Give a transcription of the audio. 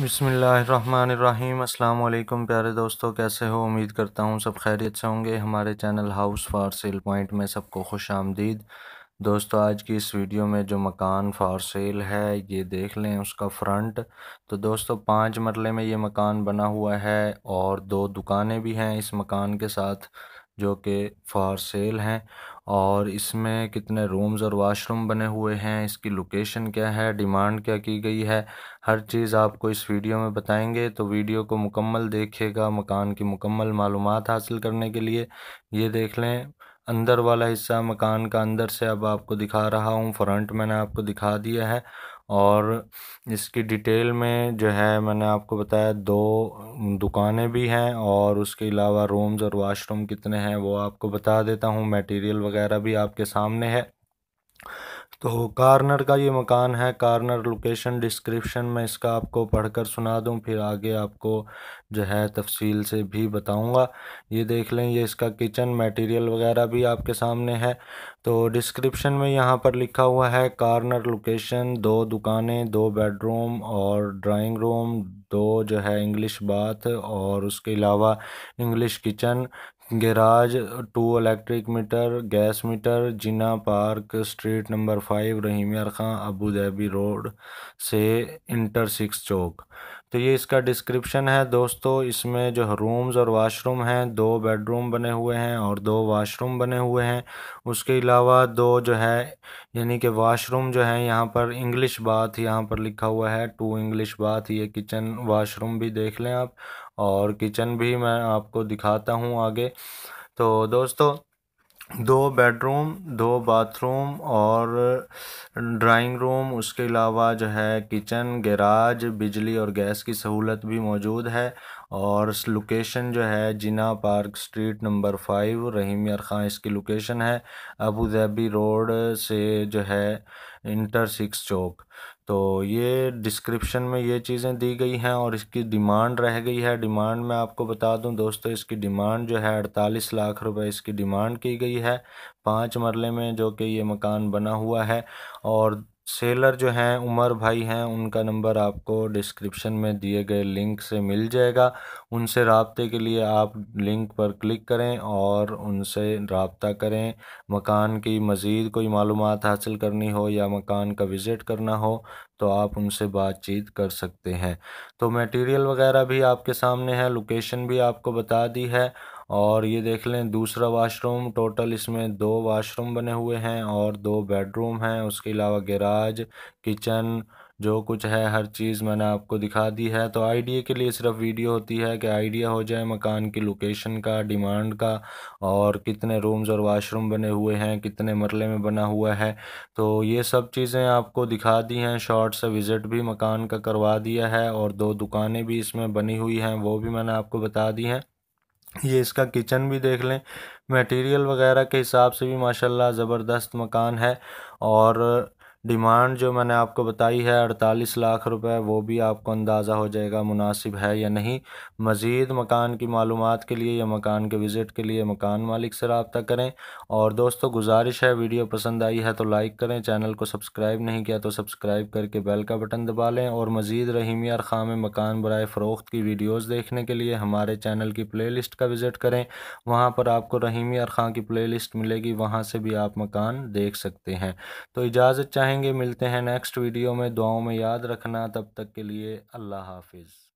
बिस्मिल्लाहिर्रहमानिर्रहीम। अस्सलाम वालेकुम प्यारे दोस्तों, कैसे हो? उम्मीद करता हूँ सब खैरियत से होंगे। हमारे channel house for sale point में सबको खुश आमदीद। दोस्तों, आज की इस वीडियो में जो मकान फॉर सेल है ये देख लें उसका फ्रंट। तो दोस्तों 5 मरले में ये मकान बना हुआ है और 2 दुकानें भी हैं इस मकान के साथ जो कि फॉर सेल हैं। और इसमें कितने रूम्स और वाशरूम बने हुए हैं, इसकी लोकेशन क्या है, डिमांड क्या की गई है, हर चीज़ आपको इस वीडियो में बताएंगे। तो वीडियो को मुकम्मल देखिएगा मकान की मुकम्मल मालूमात हासिल करने के लिए। ये देख लें अंदर वाला हिस्सा मकान का, अंदर से अब आपको दिखा रहा हूँ। फ्रंट मैंने आपको दिखा दिया है और इसकी डिटेल में जो है मैंने आपको बताया 2 दुकानें भी हैं और उसके अलावा रूम्स और वाशरूम कितने हैं वो आपको बता देता हूँ। मटेरियल वगैरह भी आपके सामने है। तो कार्नर का ये मकान है। कार्नर लोकेशन डिस्क्रिप्शन में इसका आपको पढ़कर सुना दूं, फिर आगे आपको जो है तफसील से भी बताऊंगा। ये देख लें, ये इसका किचन मटेरियल वगैरह भी आपके सामने है। तो डिस्क्रिप्शन में यहाँ पर लिखा हुआ है कार्नर लोकेशन, 2 दुकानें, 2 बेडरूम और ड्राइंग रूम, 2 इंग्लिश बाथ और उसके अलावा English kitchen, garage, 2 electric meter, gas meter, Jinnah park, street number 5, Rahimyar Khan, Abu Dhabi road से इंटर 6 चौक। तो ये इसका डिस्क्रिप्शन है दोस्तों। इसमें जो रूम्स और वाशरूम हैं 2 बेडरूम बने हुए हैं और 2 वाशरूम बने हुए हैं। उसके अलावा 2 यानी कि वाशरूम जो है यहाँ पर इंग्लिश बाथ यहाँ पर लिखा हुआ है, 2 इंग्लिश बाथ। ये किचन वाशरूम भी देख लें आप और किचन भी मैं आपको दिखाता हूँ आगे। तो दोस्तों 2 बेडरूम, 2 बाथरूम और ड्राइंग रूम, उसके अलावा जो है किचन, गैराज, बिजली और गैस की सहूलत भी मौजूद है। और लोकेशन जो है Jinnah park, street number 5, Rahimyar Khan इसकी लोकेशन है, अबू धाबी रोड से जो है इंटर 6 चौक। तो ये डिस्क्रिप्शन में ये चीज़ें दी गई हैं और इसकी डिमांड रह गई है। डिमांड मैं आपको बता दूं दोस्तों, इसकी डिमांड जो है 48 लाख रुपए इसकी डिमांड की गई है 5 मरले में जो कि ये मकान बना हुआ है। और सेलर जो हैं उमर भाई हैं, उनका नंबर आपको डिस्क्रिप्शन में दिए गए लिंक से मिल जाएगा। उनसे राब्ते के लिए आप लिंक पर क्लिक करें और उनसे राब्ता करें। मकान की मज़ीद कोई मालूमात हासिल करनी हो या मकान का विज़िट करना हो तो आप उनसे बातचीत कर सकते हैं। तो मटेरियल वगैरह भी आपके सामने है, लोकेशन भी आपको बता दी है। और ये देख लें दूसरा वाशरूम, टोटल इसमें 2 वाशरूम बने हुए हैं और 2 बेडरूम हैं। उसके अलावा गैराज, किचन, जो कुछ है हर चीज़ मैंने आपको दिखा दी है। तो आइडिया के लिए सिर्फ वीडियो होती है कि आइडिया हो जाए मकान की लोकेशन का, डिमांड का और कितने रूम्स और वाशरूम बने हुए हैं, कितने मरले में बना हुआ है। तो ये सब चीज़ें आपको दिखा दी हैं। शॉर्ट से विज़िट भी मकान का करवा दिया है और 2 दुकानें भी इसमें बनी हुई हैं वो भी मैंने आपको बता दी हैं। ये इसका किचन भी देख लें। मटेरियल वगैरह के हिसाब से भी माशाल्लाह ज़बरदस्त मकान है। और डिमांड जो मैंने आपको बताई है 48 लाख रुपए, वो भी आपको अंदाज़ा हो जाएगा मुनासिब है या नहीं। मज़ीद मकान की मालूमात के लिए या मकान के विज़िट के लिए मकान मालिक से रब्ता करें। और दोस्तों गुजारिश है, वीडियो पसंद आई है तो लाइक करें, चैनल को सब्सक्राइब नहीं किया तो सब्सक्राइब करके बेल का बटन दबा लें। और मज़ीद रहीमियार खान में मकान बराए फ़रोख्त की वीडियोज़ देखने के लिए हमारे चैनल की प्ले लिस्ट का विज़िट करें। वहाँ पर आपको रहीमियार खान की प्ले लिस्ट मिलेगी, वहाँ से भी आप मकान देख सकते हैं। तो इजाज़त चाहें, मिलते हैं नेक्स्ट वीडियो में। दुआओं में याद रखना, तब तक के लिए अल्लाह हाफिज़।